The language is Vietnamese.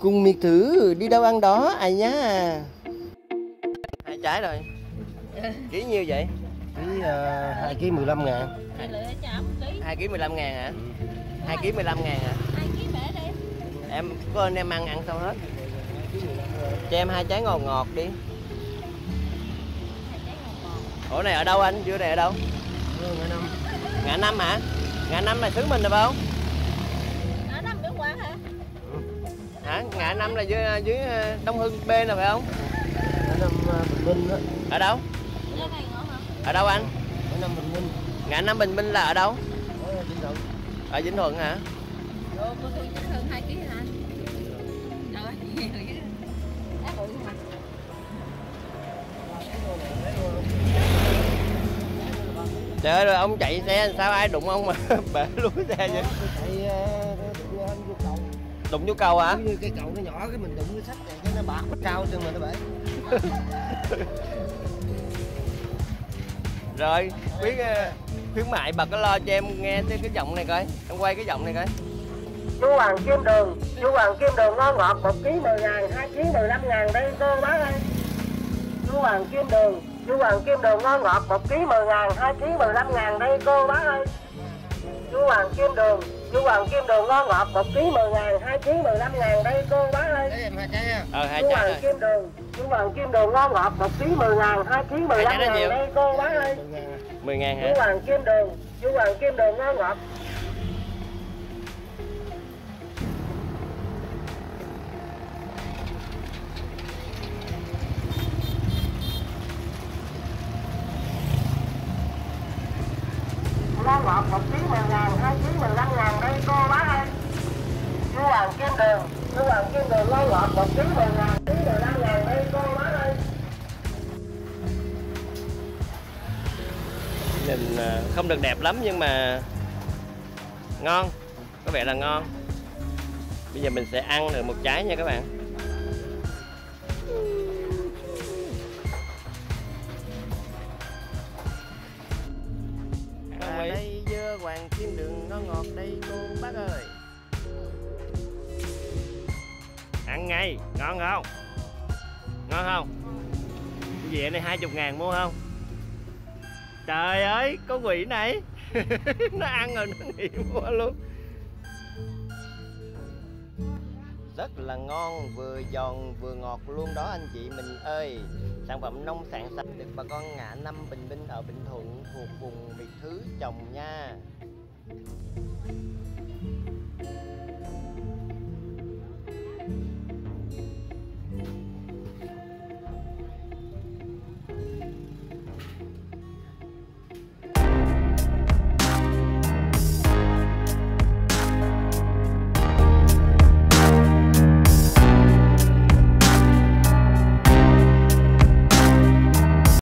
cùng Miệt Thứ đi đâu ăn đó ai nhá. Hai trái rồi. Ký nhiêu vậy? Ký 2 kg 15 ngàn. 2 kg 15 ngàn hả? 2 kg 15 ngàn hả? 2 kg bể đi. Em có anh em ăn xong hết. Cho em 2 trái ngọt ngọt đi. Ủa này ở đâu anh? Dưa này ở đâu? Ngã Năm. Ngã Năm hả? Ngã Năm là xứ mình rồi phải không? Ngã Năm Biểu Quảng hả? Hả? Ngã Năm là dưới Đông Hưng B nè phải không? Ngã Năm Bình Minh đó. Ở đâu? Ở đâu anh? Ngã Năm Bình Minh. Ngã Năm Bình Minh là ở đâu? Ở Vĩnh Thuận. Ở Vĩnh Thuận hả? Ủa, cô thương chắc hơn 2 kg hả anh? Rồi, nhiều chứ. Đá bụi không ạ? Trời ơi, rồi ông chạy xe sao ai đụng ông mà bể luôn xe vậy? Đụng vô cầu hả? Như cây cầu nó nhỏ cái mình đụng cái sách này cái nó bạc nó cao chân mình nó bể. Rồi, khuyến mại bà có lo cho em nghe cái giọng này coi. Em quay cái giọng này coi. Dưa Hoàng Kim Đường, Dưa Hoàng Kim Đường ngon ngọt 1 kg 10 ngàn, 2 kg 15 ngàn đây cô bác ơi. Dưa Hoàng Kim Đường, Dưa Hoàng Kim Đường ngon ngọt 1 kg 10 ngàn, 2 kg 15 ngàn đây cô bác ơi. Dưa Hoàng Kim Đường, Dưa Hoàng Kim Đường ngon ngọt 1 kg 10 ngàn, 2 kg 15 ngàn đây cô bác ơi. Dưa Hoàng Kim Đường, Dưa Hoàng Kim Đường ngon ngọt 1 kg 10 ngàn, 2 kg 15 ngàn đây cô bác ơi. 10 ngàn hả? Dưa Hoàng Kim Đường, Dưa Hoàng Kim Đường ngon ngọt. Ngon ngọt 1 kg 10 ngàn, 2 kg 15 ngàn đây cô bác ơi. Dưa Hoàng Kim Đường, Dưa Hoàng Kim Đường ngon ngọt 1 kg 10 ngàn, 2 kg 15 ngàn đây cô bác ơi. Nhìn không được đẹp lắm nhưng mà ngon, có vẻ là ngon. Bây giờ mình sẽ ăn được 1 trái nha các bạn. Đây Dưa Hoàng Kim Đường nó ngọt đây cô bác ơi. Ăn ngay, ngon không? Ngon không? Cái gì này 20 ngàn mua không? Trời ơi, con quỷ này. Nó ăn rồi nó nghỉ mua luôn. Rất là ngon, vừa giòn vừa ngọt luôn đó anh chị mình ơi. Sản phẩm nông sản sạch được bà con Ngã Năm Bình Minh ở Bình Thuận thuộc vùng Miệt Thứ trồng nha.